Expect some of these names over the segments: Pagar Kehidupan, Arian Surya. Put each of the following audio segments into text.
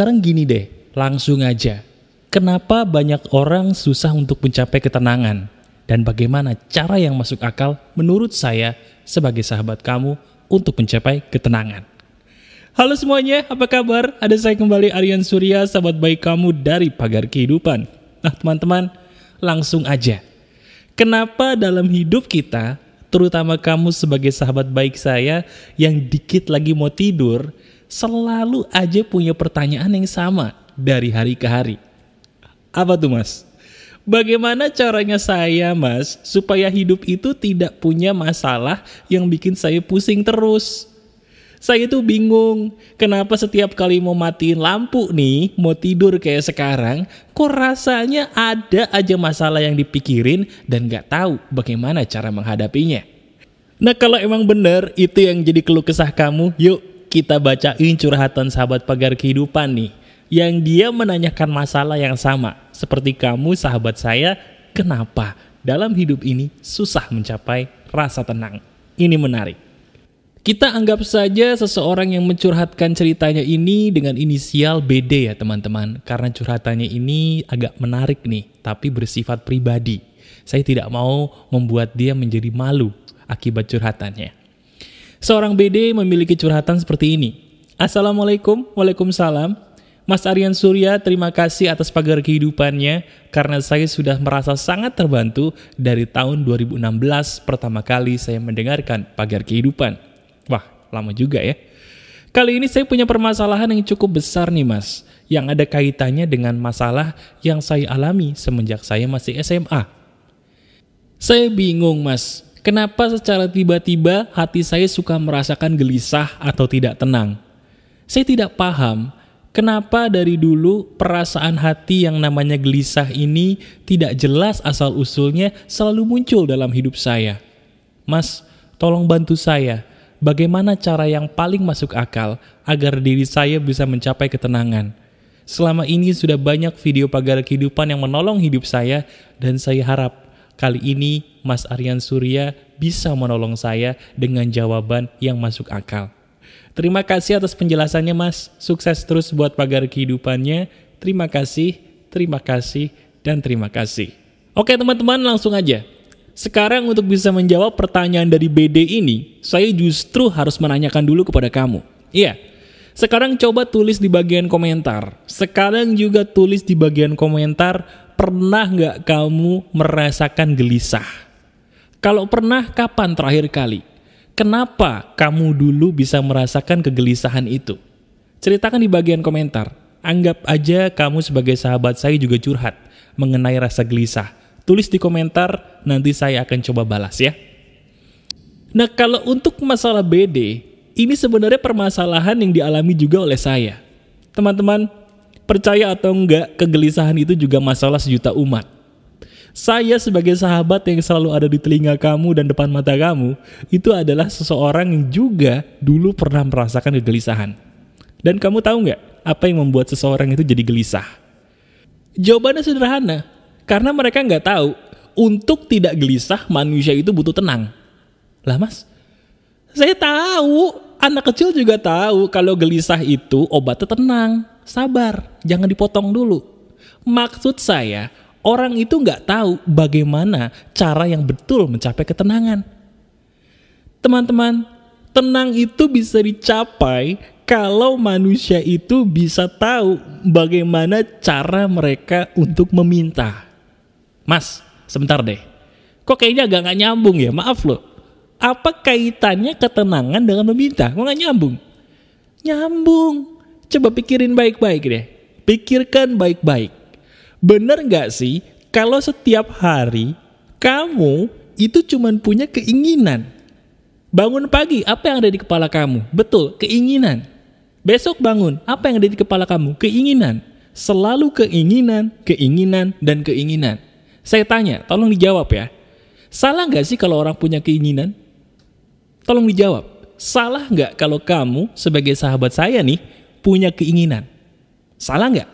Sekarang gini deh, langsung aja. Kenapa banyak orang susah untuk mencapai ketenangan? Dan bagaimana cara yang masuk akal menurut saya sebagai sahabat kamu untuk mencapai ketenangan? Halo semuanya, apa kabar? Ada saya kembali Arian Surya, sahabat baik kamu dari Pagar Kehidupan. Nah teman-teman, langsung aja. Kenapa dalam hidup kita, terutama kamu sebagai sahabat baik saya yang dikit lagi mau tidur, selalu aja punya pertanyaan yang sama dari hari ke hari? Apa tuh mas? Bagaimana caranya saya mas supaya hidup itu tidak punya masalah yang bikin saya pusing terus? Saya itu bingung, kenapa setiap kali mau matiin lampu nih, mau tidur kayak sekarang, kok rasanya ada aja masalah yang dipikirin dan gak tahu bagaimana cara menghadapinya. Nah kalau emang bener itu yang jadi keluh kesah kamu, yuk kita bacain curhatan sahabat Pagar Kehidupan nih, yang dia menanyakan masalah yang sama, seperti kamu sahabat saya, kenapa dalam hidup ini susah mencapai rasa tenang. Ini menarik. Kita anggap saja seseorang yang mencurhatkan ceritanya ini dengan inisial BD ya teman-teman. Karena curhatannya ini agak menarik nih, tapi bersifat pribadi. Saya tidak mau membuat dia menjadi malu akibat curhatannya. Seorang BD memiliki curhatan seperti ini. Assalamualaikum, waalaikumsalam. Mas Arian Surya, terima kasih atas Pagar Kehidupannya karena saya sudah merasa sangat terbantu dari tahun 2016 pertama kali saya mendengarkan Pagar Kehidupan. Wah, lama juga ya. Kali ini saya punya permasalahan yang cukup besar nih mas, yang ada kaitannya dengan masalah yang saya alami semenjak saya masih SMA. Saya bingung mas, kenapa secara tiba-tiba hati saya suka merasakan gelisah atau tidak tenang. Saya tidak paham kenapa dari dulu perasaan hati yang namanya gelisah ini tidak jelas asal-usulnya selalu muncul dalam hidup saya. Mas, tolong bantu saya. Bagaimana cara yang paling masuk akal agar diri saya bisa mencapai ketenangan? Selama ini sudah banyak video Pagar Kehidupan yang menolong hidup saya dan saya harap kali ini Mas Arian Surya bisa menolong saya dengan jawaban yang masuk akal. Terima kasih atas penjelasannya Mas. Sukses terus buat Pagar Kehidupannya. Terima kasih, dan terima kasih. Oke teman-teman, langsung aja. Sekarang untuk bisa menjawab pertanyaan dari BD ini, saya justru harus menanyakan dulu kepada kamu. Iya, sekarang coba tulis di bagian komentar. Sekarang juga tulis di bagian komentar, pernah nggak kamu merasakan gelisah? Kalau pernah, kapan terakhir kali? Kenapa kamu dulu bisa merasakan kegelisahan itu? Ceritakan di bagian komentar. Anggap aja kamu sebagai sahabat saya juga curhat mengenai rasa gelisah. Tulis di komentar, nanti saya akan coba balas ya. Nah kalau untuk masalah BD, ini sebenarnya permasalahan yang dialami juga oleh saya. Teman-teman, percaya atau enggak, kegelisahan itu juga masalah sejuta umat. Saya sebagai sahabat yang selalu ada di telinga kamu dan depan mata kamu, itu adalah seseorang yang juga dulu pernah merasakan kegelisahan. Dan kamu tahu enggak, apa yang membuat seseorang itu jadi gelisah? Jawabannya sederhana. Karena mereka nggak tahu, untuk tidak gelisah manusia itu butuh tenang. Lah mas, saya tahu, anak kecil juga tahu kalau gelisah itu obatnya tenang, sabar, jangan dipotong dulu. Maksud saya, orang itu nggak tahu bagaimana cara yang betul mencapai ketenangan. Teman-teman, tenang itu bisa dicapai kalau manusia itu bisa tahu bagaimana cara mereka untuk meminta. Mas, sebentar deh. Kok kayaknya agak gak nyambung ya? Maaf loh. Apa kaitannya ketenangan dengan meminta? Kok gak nyambung? Nyambung. Coba pikirin baik-baik deh. Pikirkan baik-baik. Bener gak sih kalau setiap hari kamu itu cuma punya keinginan? Bangun pagi, apa yang ada di kepala kamu? Betul, keinginan. Besok bangun, apa yang ada di kepala kamu? Keinginan. Selalu keinginan, keinginan, dan keinginan. Saya tanya, tolong dijawab ya. Salah nggak sih kalau orang punya keinginan? Tolong dijawab. Salah nggak kalau kamu sebagai sahabat saya nih punya keinginan? Salah nggak?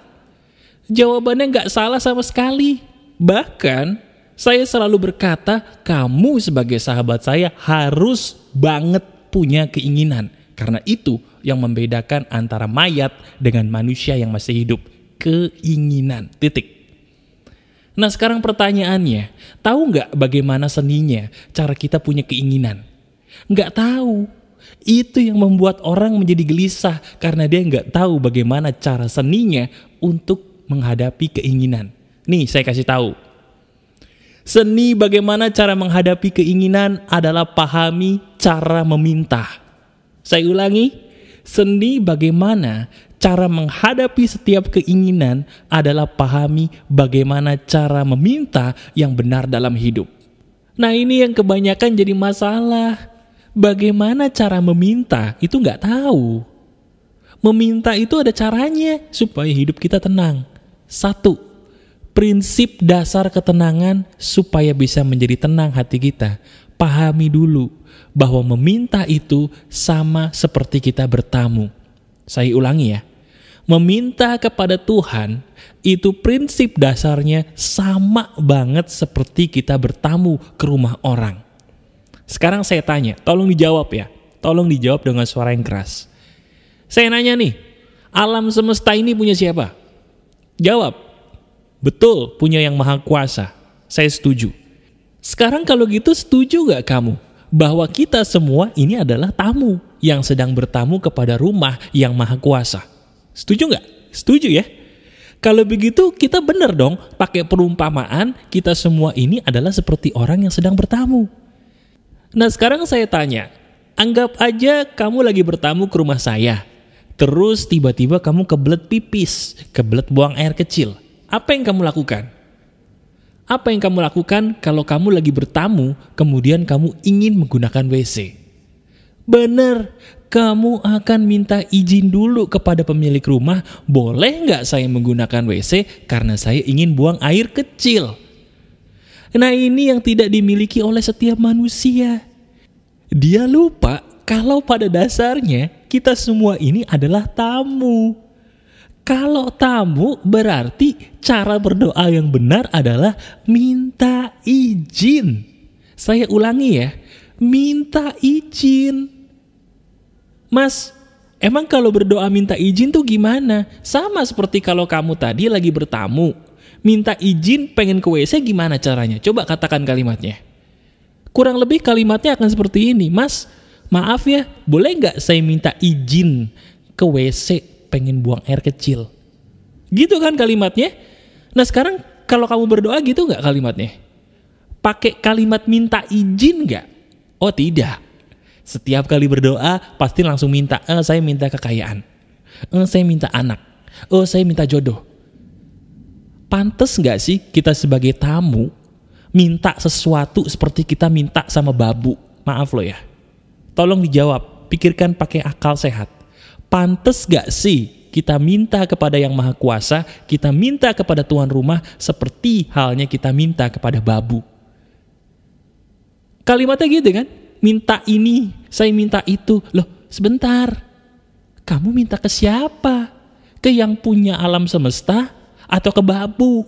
Jawabannya nggak salah sama sekali. Bahkan saya selalu berkata, kamu sebagai sahabat saya harus banget punya keinginan. Karena itu yang membedakan antara mayat dengan manusia yang masih hidup. Keinginan, titik. Nah sekarang pertanyaannya, tahu nggak bagaimana seninya cara kita punya keinginan? Nggak tahu. Itu yang membuat orang menjadi gelisah karena dia nggak tahu bagaimana cara seninya untuk menghadapi keinginan. Nih saya kasih tahu. Seni bagaimana cara menghadapi keinginan adalah pahami cara meminta. Saya ulangi, seni bagaimana cara menghadapi setiap keinginan adalah pahami bagaimana cara meminta yang benar dalam hidup. Nah ini yang kebanyakan jadi masalah. Bagaimana cara meminta itu nggak tahu. Meminta itu ada caranya supaya hidup kita tenang. Satu, prinsip dasar ketenangan supaya bisa menjadi tenang hati kita. Pahami dulu bahwa meminta itu sama seperti kita bertamu. Saya ulangi ya, meminta kepada Tuhan itu prinsip dasarnya sama banget seperti kita bertamu ke rumah orang. Sekarang saya tanya, tolong dijawab ya, tolong dijawab dengan suara yang keras. Saya nanya nih, alam semesta ini punya siapa? Jawab, betul punya Yang Maha Kuasa, saya setuju. Sekarang kalau gitu setuju gak kamu? Bahwa kita semua ini adalah tamu yang sedang bertamu kepada rumah Yang Maha Kuasa. Setuju nggak? Setuju ya? Kalau begitu kita bener dong pakai perumpamaan kita semua ini adalah seperti orang yang sedang bertamu. Nah sekarang saya tanya, anggap aja kamu lagi bertamu ke rumah saya. Terus tiba-tiba kamu kebelet pipis, kebelet buang air kecil. Apa yang kamu lakukan? Apa yang kamu lakukan kalau kamu lagi bertamu, kemudian kamu ingin menggunakan WC? Benar, kamu akan minta izin dulu kepada pemilik rumah, boleh nggak saya menggunakan WC karena saya ingin buang air kecil. Nah ini yang tidak dimiliki oleh setiap manusia. Dia lupa kalau pada dasarnya kita semua ini adalah tamu. Kalau tamu berarti cara berdoa yang benar adalah minta izin. Saya ulangi ya, minta izin. Mas, emang kalau berdoa minta izin tuh gimana? Sama seperti kalau kamu tadi lagi bertamu. Minta izin pengen ke WC gimana caranya? Coba katakan kalimatnya. Kurang lebih kalimatnya akan seperti ini. Mas, maaf ya, boleh nggak saya minta izin ke WC? Pengen buang air kecil. Gitu kan kalimatnya? Nah sekarang kalau kamu berdoa gitu nggak kalimatnya? Pakai kalimat minta izin nggak? Oh tidak. Setiap kali berdoa pasti langsung minta, saya minta kekayaan, saya minta anak, saya minta jodoh. Pantes nggak sih kita sebagai tamu minta sesuatu seperti kita minta sama babu? Maaf loh ya. Tolong dijawab, pikirkan pakai akal sehat. Pantes gak sih kita minta kepada Yang Maha Kuasa, kita minta kepada tuan rumah seperti halnya kita minta kepada babu? Kalimatnya gitu kan? Minta ini, saya minta itu. Loh, sebentar. Kamu minta ke siapa? Ke yang punya alam semesta atau ke babu?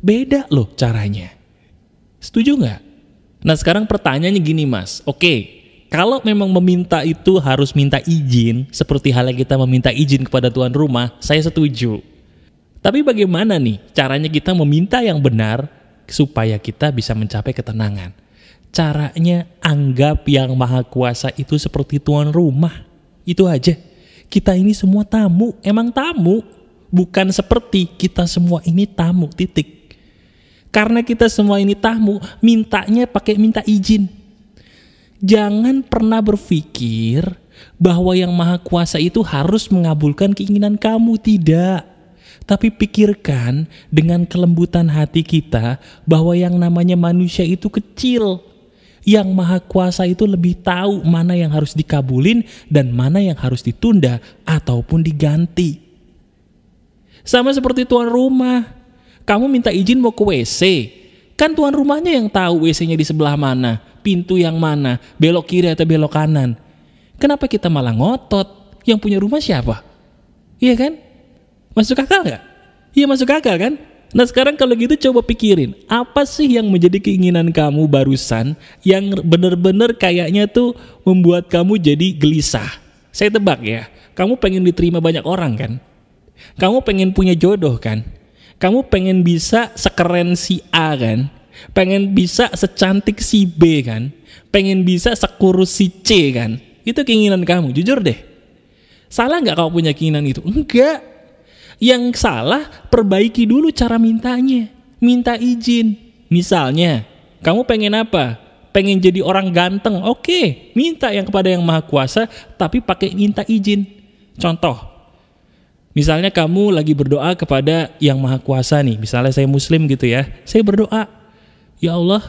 Beda loh caranya. Setuju gak? Nah sekarang pertanyaannya gini mas. Oke. Kalau memang meminta itu harus minta izin, seperti halnya kita meminta izin kepada tuan rumah, saya setuju. Tapi bagaimana nih caranya kita meminta yang benar supaya kita bisa mencapai ketenangan? Caranya anggap Yang Maha Kuasa itu seperti tuan rumah. Itu aja. Kita ini semua tamu, emang tamu. Bukan seperti kita semua ini tamu, titik. Karena kita semua ini tamu, mintanya pakai minta izin. Jangan pernah berpikir bahwa Yang Maha Kuasa itu harus mengabulkan keinginan kamu, tidak. Tapi pikirkan dengan kelembutan hati kita bahwa yang namanya manusia itu kecil. Yang Maha Kuasa itu lebih tahu mana yang harus dikabulin dan mana yang harus ditunda ataupun diganti. Sama seperti tuan rumah, kamu minta izin mau ke WC. Kan tuan rumahnya yang tahu WC-nya di sebelah mana, pintu yang mana, belok kiri atau belok kanan. Kenapa kita malah ngotot? Yang punya rumah siapa? Iya kan? Masuk akal gak? Iya masuk akal kan? Nah sekarang kalau gitu coba pikirin, apa sih yang menjadi keinginan kamu barusan yang bener-bener kayaknya tuh membuat kamu jadi gelisah? Saya tebak ya, kamu pengen diterima banyak orang kan? Kamu pengen punya jodoh kan? Kamu pengen bisa sekeren si A kan? Pengen bisa secantik si B kan? Pengen bisa sekurus si C kan? Itu keinginan kamu, jujur deh. Salah gak kalau punya keinginan itu? Enggak. Yang salah, perbaiki dulu cara mintanya. Minta izin. Misalnya, kamu pengen apa? Pengen jadi orang ganteng, oke, minta yang kepada yang maha kuasa, tapi pakai minta izin. Contoh, misalnya kamu lagi berdoa kepada yang maha kuasa nih, misalnya saya muslim gitu ya, saya berdoa, ya Allah,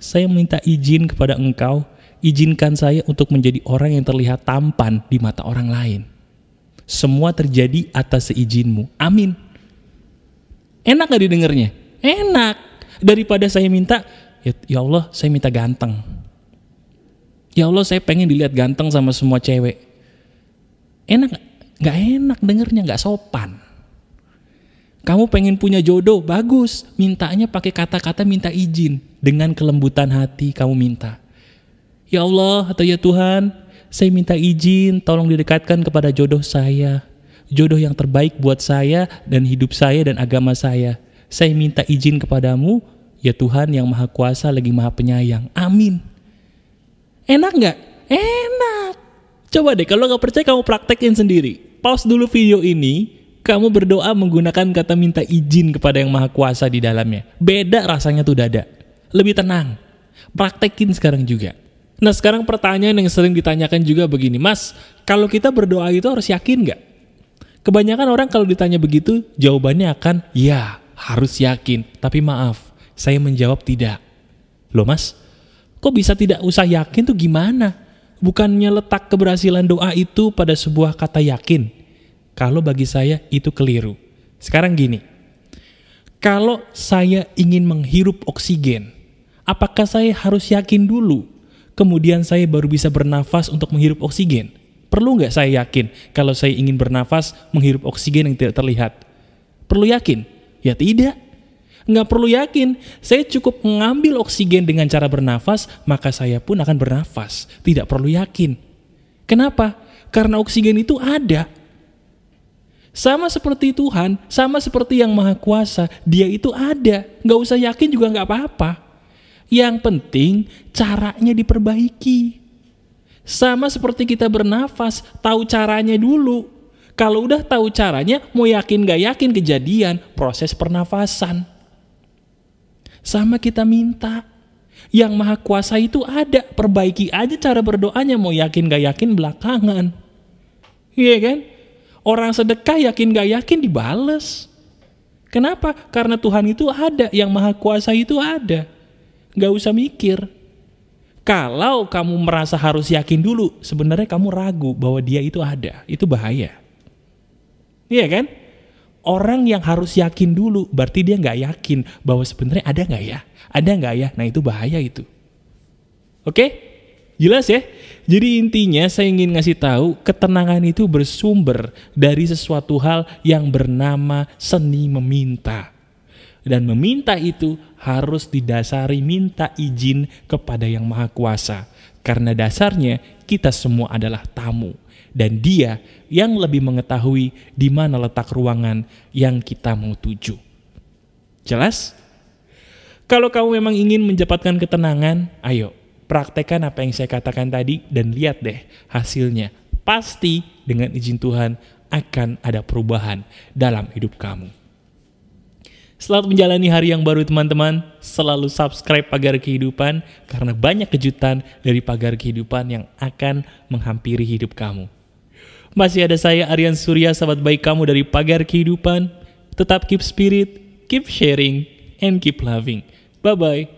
saya minta izin kepada engkau, izinkan saya untuk menjadi orang yang terlihat tampan di mata orang lain. Semua terjadi atas seizinmu, amin. Enak gak didengarnya? Enak. Daripada saya minta, ya Allah saya minta ganteng, ya Allah saya pengen dilihat ganteng sama semua cewek. Enak gak? Enak dengernya, gak sopan. Kamu pengen punya jodoh, bagus, mintanya pakai kata-kata minta izin. Dengan kelembutan hati kamu minta, ya Allah atau ya Tuhan, saya minta izin, tolong didekatkan kepada jodoh saya, jodoh yang terbaik buat saya dan hidup saya dan agama saya. Saya minta izin kepadamu, ya Tuhan yang maha kuasa lagi maha penyayang, amin. Enak gak? Enak. Coba deh, kalau gak percaya kamu praktekin sendiri. Pause dulu video ini, kamu berdoa menggunakan kata minta izin kepada yang maha kuasa di dalamnya. Beda rasanya tuh dada, lebih tenang. Praktekin sekarang juga. Nah sekarang pertanyaan yang sering ditanyakan juga begini, Mas, kalau kita berdoa itu harus yakin gak? Kebanyakan orang kalau ditanya begitu, jawabannya akan ya, harus yakin. Tapi maaf, saya menjawab tidak. Loh Mas, kok bisa tidak usah yakin tuh gimana? Bukannya letak keberhasilan doa itu pada sebuah kata yakin? Kalau bagi saya itu keliru. Sekarang gini, kalau saya ingin menghirup oksigen, apakah saya harus yakin dulu, kemudian saya baru bisa bernafas untuk menghirup oksigen? Perlu nggak saya yakin kalau saya ingin bernafas menghirup oksigen yang tidak terlihat? Perlu yakin? Ya tidak. Nggak perlu yakin, saya cukup mengambil oksigen dengan cara bernafas, maka saya pun akan bernafas. Tidak perlu yakin. Kenapa? Karena oksigen itu ada. Sama seperti Tuhan, sama seperti yang maha kuasa, dia itu ada. Nggak usah yakin juga nggak apa-apa. Yang penting caranya diperbaiki. Sama seperti kita bernafas, tahu caranya dulu. Kalau udah tahu caranya, mau yakin nggak yakin kejadian, proses pernafasan. Sama kita minta, yang maha kuasa itu ada, perbaiki aja cara berdoanya, mau yakin gak yakin belakangan, iya kan? Orang sedekah yakin gak yakin dibales. Kenapa? Karena Tuhan itu ada, yang maha kuasa itu ada, gak usah mikir. Kalau kamu merasa harus yakin dulu, sebenarnya kamu ragu bahwa dia itu ada, itu bahaya, iya kan? Orang yang harus yakin dulu, berarti dia nggak yakin bahwa sebenarnya ada nggak ya? Ada nggak ya? Nah itu bahaya itu. Oke? Jelas ya? Jadi intinya saya ingin ngasih tahu, ketenangan itu bersumber dari sesuatu hal yang bernama seni meminta. Dan meminta itu harus didasari minta izin kepada yang maha kuasa. Karena dasarnya kita semua adalah tamu. Dan dia yang lebih mengetahui di mana letak ruangan yang kita mau tuju. Jelas? Kalau kamu memang ingin mendapatkan ketenangan, ayo praktekkan apa yang saya katakan tadi dan lihat deh hasilnya. Pasti dengan izin Tuhan akan ada perubahan dalam hidup kamu. Selamat menjalani hari yang baru teman-teman. Selalu subscribe Pagar Kehidupan karena banyak kejutan dari Pagar Kehidupan yang akan menghampiri hidup kamu. Masih ada saya Arian Surya, sahabat baik kamu dari Pagar Kehidupan. Tetap keep spirit, keep sharing, and keep loving. Bye-bye.